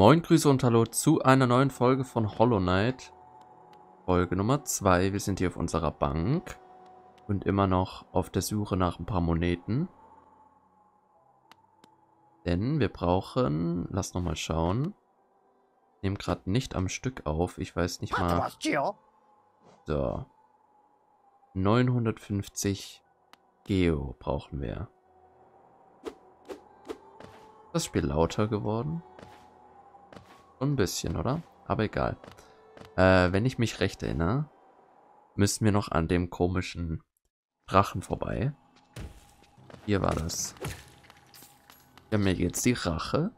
Moin, Grüße und Hallo zu einer neuen Folge von Hollow Knight. Folge Nummer 2. Wir sind hier auf unserer Bank und immer noch auf der Suche nach ein paar Moneten. Denn wir brauchen... Lass nochmal schauen. Ich nehme gerade nicht am Stück auf. Ich weiß nicht mal... So. 950 Geo brauchen wir. Ist das Spiel lauter geworden? Ein bisschen, oder? Aber egal. Wenn ich mich recht erinnere, müssen wir noch an dem komischen Drachen vorbei. Hier war das. Wir haben ja jetzt die Rache.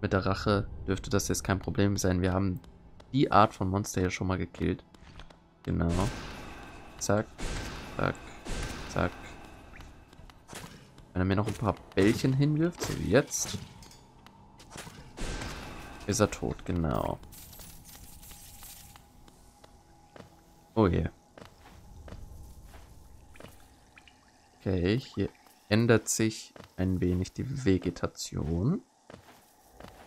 Mit der Rache dürfte das jetzt kein Problem sein. Wir haben die Art von Monster hier schon mal gekillt. Genau. Zack, zack, zack. Wenn er mir noch ein paar Bällchen hinwirft, so wie jetzt... Ist er tot, genau. Oh je. Okay, hier ändert sich ein wenig die Vegetation.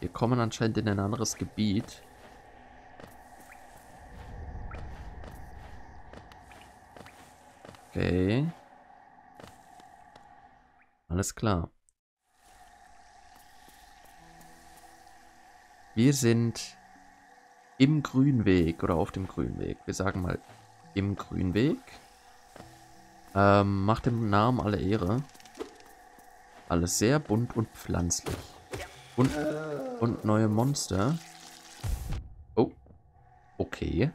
Wir kommen anscheinend in ein anderes Gebiet. Okay. Alles klar. Wir sind im Grünweg oder auf dem Grünweg. Wir sagen mal im Grünweg. Macht dem Namen alle Ehre. Alles sehr bunt und pflanzlich. Und neue Monster. Oh. Okay.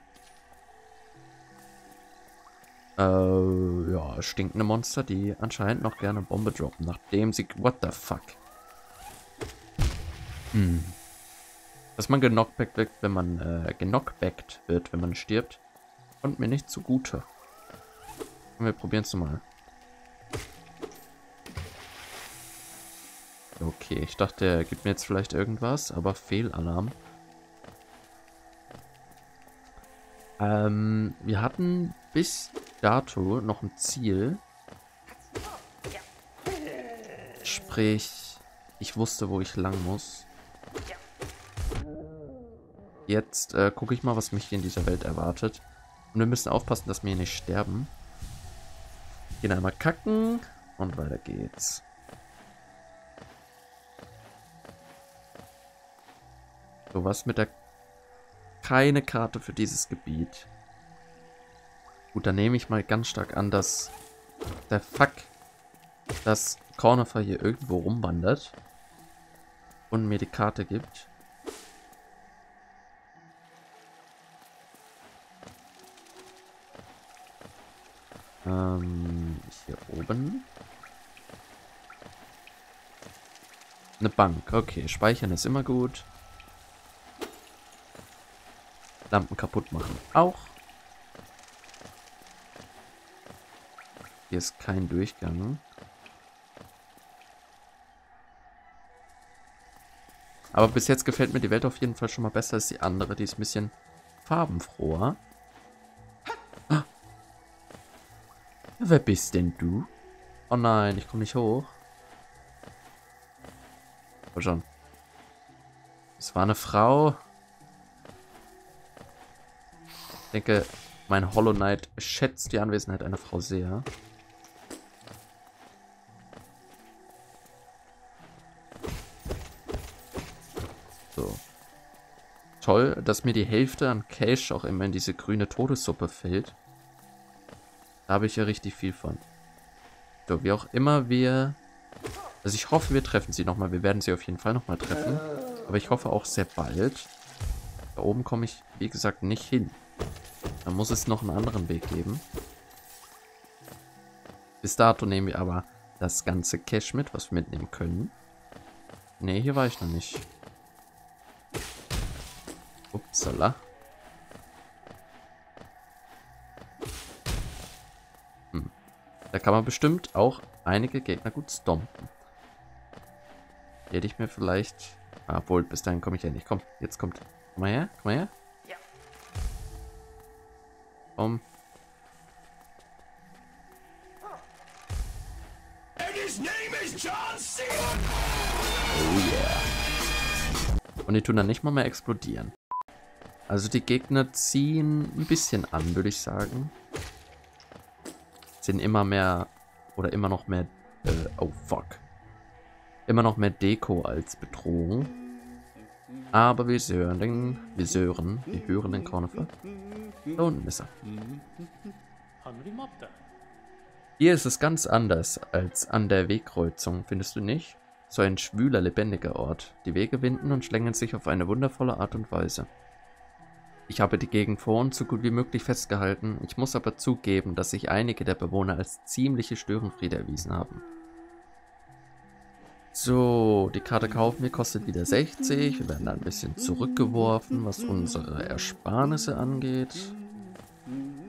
Ja, stinkende Monster, die anscheinend noch gerne Bombe droppen, nachdem sie... What the fuck? Dass man genockbackt wird, wenn man stirbt, kommt mir nicht zugute. Und wir probieren es nochmal. Okay, ich dachte, er gibt mir jetzt vielleicht irgendwas, aber Fehlalarm. Wir hatten bis dato noch ein Ziel. Sprich, ich wusste, wo ich lang muss. Jetzt gucke ich mal, was mich hier in dieser Welt erwartet. Und wir müssen aufpassen, dass wir hier nicht sterben. Gehen einmal kacken und weiter geht's. So, was mit der... Keine Karte für dieses Gebiet. Gut, dann nehme ich mal ganz stark an, dass... Der Fuck... dass Cornifer hier irgendwo rumwandert. Und mir die Karte gibt. Hier oben. Eine Bank. Okay, speichern ist immer gut. Lampen kaputt machen auch. Hier ist kein Durchgang. Aber bis jetzt gefällt mir die Welt auf jeden Fall schon mal besser als die andere. Die ist ein bisschen farbenfroher. Wer bist denn du? Oh nein, ich komme nicht hoch. Komm schon. Es war eine Frau. Ich denke, mein Hollow Knight schätzt die Anwesenheit einer Frau sehr. So. Toll, dass mir die Hälfte an Cash auch immer in diese grüne Todessuppe fällt. Da habe ich ja richtig viel von. So, wie auch immer wir... Also ich hoffe, wir treffen sie nochmal. Wir werden sie auf jeden Fall nochmal treffen. Aber ich hoffe auch sehr bald. Da oben komme ich, wie gesagt, nicht hin. Da muss es noch einen anderen Weg geben. Bis dato nehmen wir aber das ganze Cash mit, was wir mitnehmen können. Ne, hier war ich noch nicht. Upsala. Da kann man bestimmt auch einige Gegner gut stompen. Hätte ich mir vielleicht... Obwohl, bis dahin komme ich ja nicht. Komm, jetzt kommt... Komm mal her, komm mal her. Ja. Komm. Oh yeah. Und die tun dann nicht mal mehr explodieren. Also die Gegner ziehen ein bisschen an, würde ich sagen. Sind immer mehr, oder immer noch mehr, oh fuck. Immer noch mehr Deko als Bedrohung. Aber wir hören den Cornifer. Da unten ist er. Hier ist es ganz anders als an der Wegkreuzung, findest du nicht? So ein schwüler, lebendiger Ort. Die Wege winden und schlängeln sich auf eine wundervolle Art und Weise. Ich habe die Gegend vor uns so gut wie möglich festgehalten. Ich muss aber zugeben, dass sich einige der Bewohner als ziemliche Störenfriede erwiesen haben. So, die Karte kaufen wir, kostet wieder 60. Wir werden da ein bisschen zurückgeworfen, was unsere Ersparnisse angeht.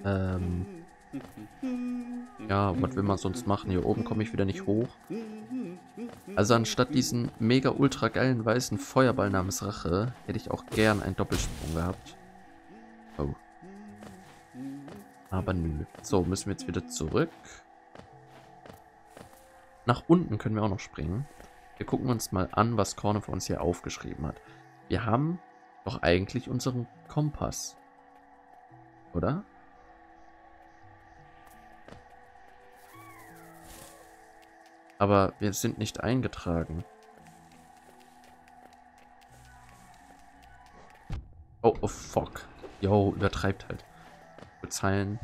Ja, was will man sonst machen? Hier oben komme ich wieder nicht hoch. Also anstatt diesen mega ultra geilen weißen Feuerball namens Rache, hätte ich auch gern einen Doppelsprung gehabt. Oh. Aber nö. So, müssen wir jetzt wieder zurück. Nach unten können wir auch noch springen. Wir gucken uns mal an, was Cornifer für uns hier aufgeschrieben hat. Wir haben doch eigentlich unseren Kompass. Oder? Aber wir sind nicht eingetragen. Oh, oh fuck. Yo, übertreibt halt. Bezahlen.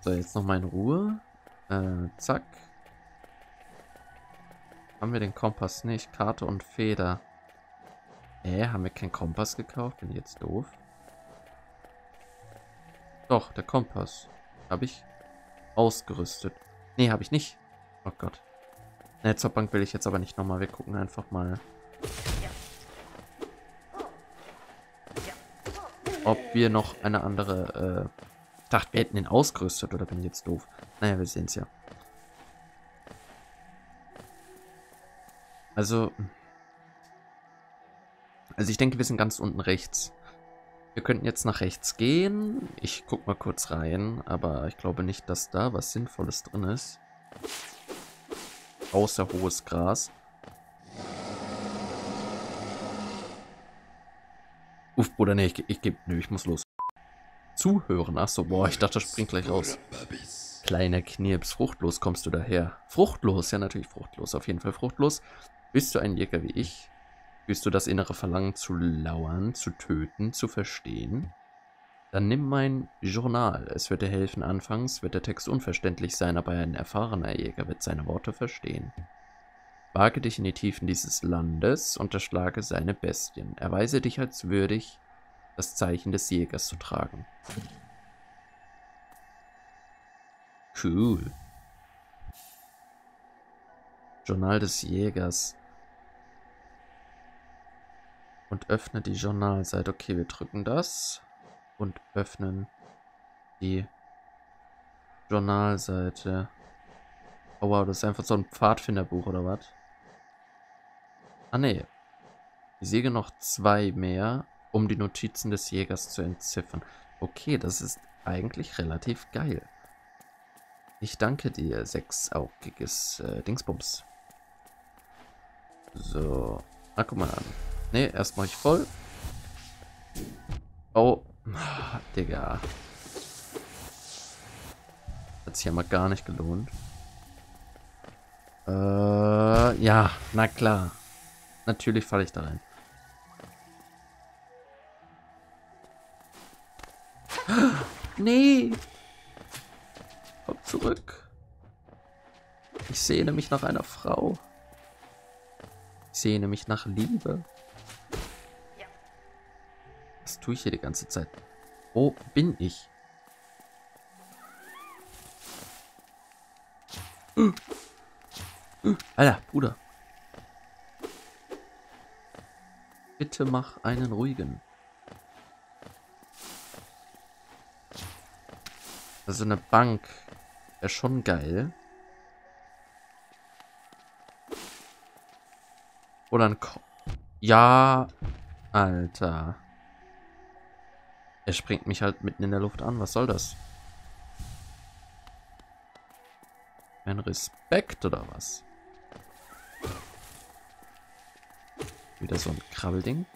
So, jetzt nochmal in Ruhe. Zack. Haben wir den Kompass nicht? Karte und Feder. Haben wir keinen Kompass gekauft? Bin ich jetzt doof? Doch, der Kompass. Habe ich ausgerüstet. Nee, habe ich nicht. Oh Gott. Ne, zur Bank will ich jetzt aber nicht nochmal. Wir gucken einfach mal, ob wir noch eine andere... Ich dachte, wir hätten ihn ausgerüstet, oder bin ich jetzt doof? Naja, wir sehen es ja. Also ich denke, wir sind ganz unten rechts. Wir könnten jetzt nach rechts gehen. Ich guck mal kurz rein, aber ich glaube nicht, dass da was Sinnvolles drin ist. Außer hohes Gras. Uff, Bruder, nee, ich muss los. Zuhören, achso, boah, ich dachte, das springt gleich raus. Kleiner Knirps, fruchtlos kommst du daher. Fruchtlos, ja natürlich fruchtlos, auf jeden Fall fruchtlos. Bist du ein Jäger wie ich? Willst du das innere Verlangen zu lauern, zu töten, zu verstehen? Dann nimm mein Journal. Es wird dir helfen. Anfangs wird der Text unverständlich sein, aber ein erfahrener Jäger wird seine Worte verstehen. Wage dich in die Tiefen dieses Landes, unterschlage seine Bestien. Erweise dich als würdig, das Zeichen des Jägers zu tragen. Cool. Journal des Jägers. Und öffne die Journalseite. Okay, wir drücken das und öffnen die Journalseite. Oh wow, das ist einfach so ein Pfadfinderbuch oder was? Ah ne. Ich säge noch 2 mehr, um die Notizen des Jägers zu entziffern. Okay, das ist eigentlich relativ geil. Ich danke dir, sechsaugiges Dingsbums. So. Ah, guck mal an. Ne, erst mache ich voll. Oh, Digga. Hat sich ja mal gar nicht gelohnt. Ja, na klar. Natürlich falle ich da rein. Nee. Komm zurück. Ich sehne mich nach einer Frau. Ich sehne mich nach Liebe. Was tue ich hier die ganze Zeit? Wo bin ich? Alter, Bruder. Bitte mach einen ruhigen. Also eine Bank wäre schon geil. Oder ein Kopf. Ja, Alter. Er springt mich halt mitten in der Luft an. Was soll das? Mein Respekt oder was? Wieder so ein Krabbelding.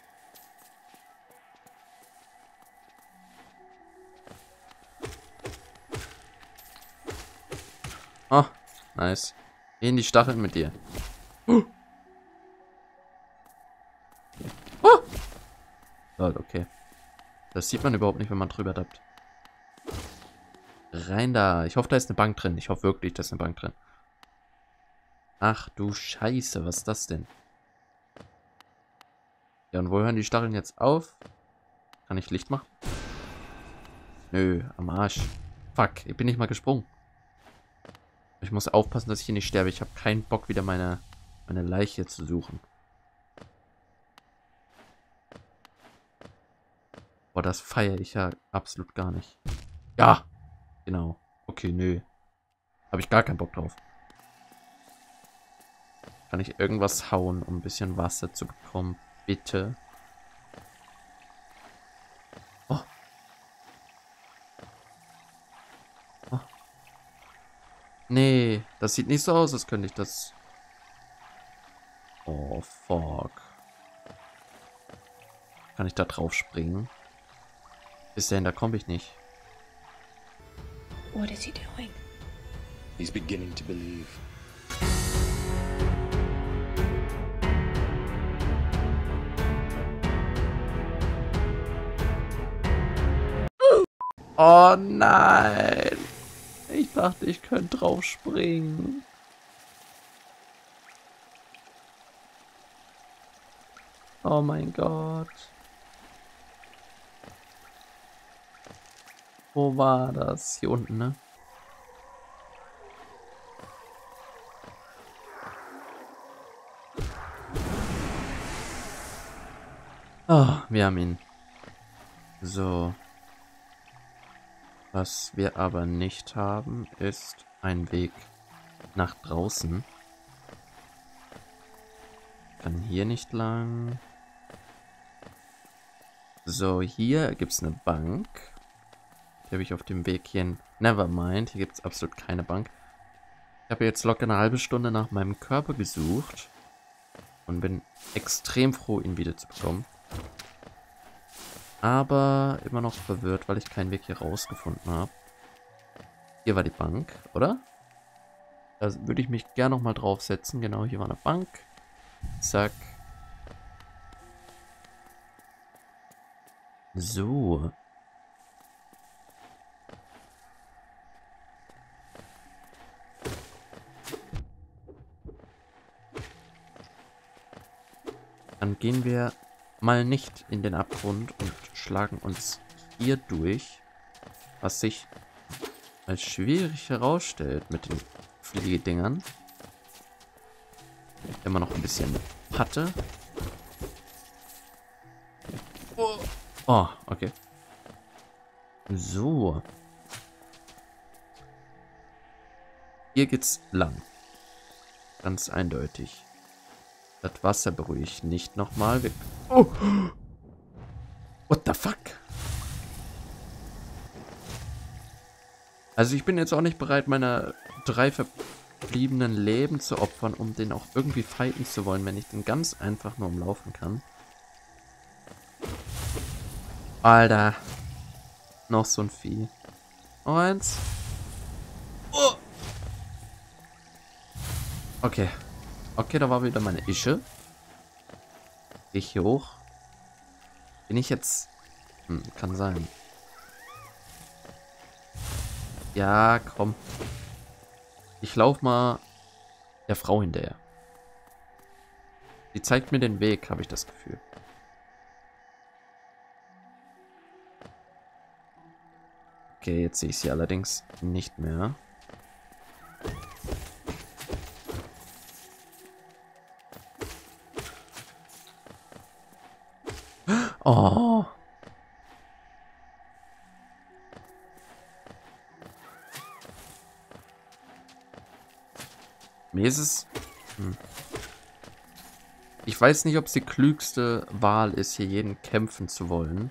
Oh, nice. Gehen die Stacheln mit dir. Oh! Okay. Das sieht man überhaupt nicht, wenn man drüber tappt. Rein da. Ich hoffe, da ist eine Bank drin. Ich hoffe wirklich, da ist eine Bank drin. Ach du Scheiße, was ist das denn? Ja, und wo hören die Stacheln jetzt auf? Kann ich Licht machen? Nö, am Arsch. Fuck, ich bin nicht mal gesprungen. Ich muss aufpassen, dass ich hier nicht sterbe. Ich habe keinen Bock, wieder meine Leiche zu suchen. Boah, das feiere ich ja absolut gar nicht. Ja! Genau. Okay, nö. Habe ich gar keinen Bock drauf. Kann ich irgendwas hauen, um ein bisschen Wasser zu bekommen? Bitte. Oh. Oh. Nee, das sieht nicht so aus, als könnte ich das... Oh, fuck. Kann ich da drauf springen? Bis dahin, da komme ich nicht. What is he doing? He's beginning to believe. Oh nein! Ich dachte, ich könnte drauf springen. Oh mein Gott. Wo war das? Hier unten, ne? Oh, wir haben ihn. So. Was wir aber nicht haben, ist ein Weg nach draußen. Kann hier nicht lang. So, hier gibt es eine Bank. Die habe ich auf dem Weg hierhin. Nevermind, hier gibt es absolut keine Bank. Ich habe jetzt locker eine halbe Stunde nach meinem Körper gesucht. Und bin extrem froh, ihn wiederzubekommen. Aber immer noch verwirrt, weil ich keinen Weg hier rausgefunden habe. Hier war die Bank, oder? Da würde ich mich gerne nochmal draufsetzen. Genau, hier war eine Bank. Zack. So. Dann gehen wir mal nicht in den Abgrund und schlagen uns hier durch, was sich als schwierig herausstellt mit den Fliegedingern. Immer noch ein bisschen Patte. Oh, okay. So. Hier geht's lang. Ganz eindeutig. Das Wasser berühre ich nicht nochmal. Oh! What the fuck? Also ich bin jetzt auch nicht bereit, meine 3 verbliebenen Leben zu opfern, um den auch irgendwie fighten zu wollen, wenn ich den ganz einfach nur umlaufen kann. Alter. Noch so ein Vieh. Eins. Oh! Okay. Okay, da war wieder meine Ische. Gehe ich hier hoch? Bin ich jetzt... Hm, kann sein. Ja, komm. Ich laufe mal der Frau hinterher. Die zeigt mir den Weg, habe ich das Gefühl. Okay, jetzt sehe ich sie allerdings nicht mehr. Oh. Mir ist es... Hm. Ich weiß nicht, ob es die klügste Wahl ist, hier jeden kämpfen zu wollen.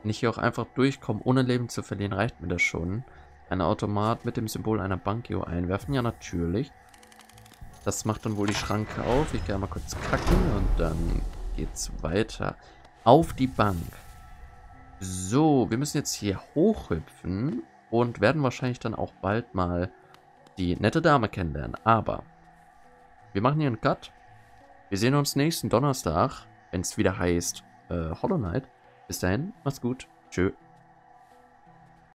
Wenn ich hier auch einfach durchkomme, ohne Leben zu verlieren, reicht mir das schon. Ein Automat mit dem Symbol einer Bank, Geo einwerfen. Ja, natürlich. Das macht dann wohl die Schranke auf. Ich gehe mal kurz kacken und dann geht's weiter. Auf die Bank. So, wir müssen jetzt hier hochhüpfen und werden wahrscheinlich dann auch bald mal die nette Dame kennenlernen. Aber wir machen hier einen Cut. Wir sehen uns nächsten Donnerstag, wenn es wieder heißt Hollow Knight. Bis dahin, macht's gut. Tschö.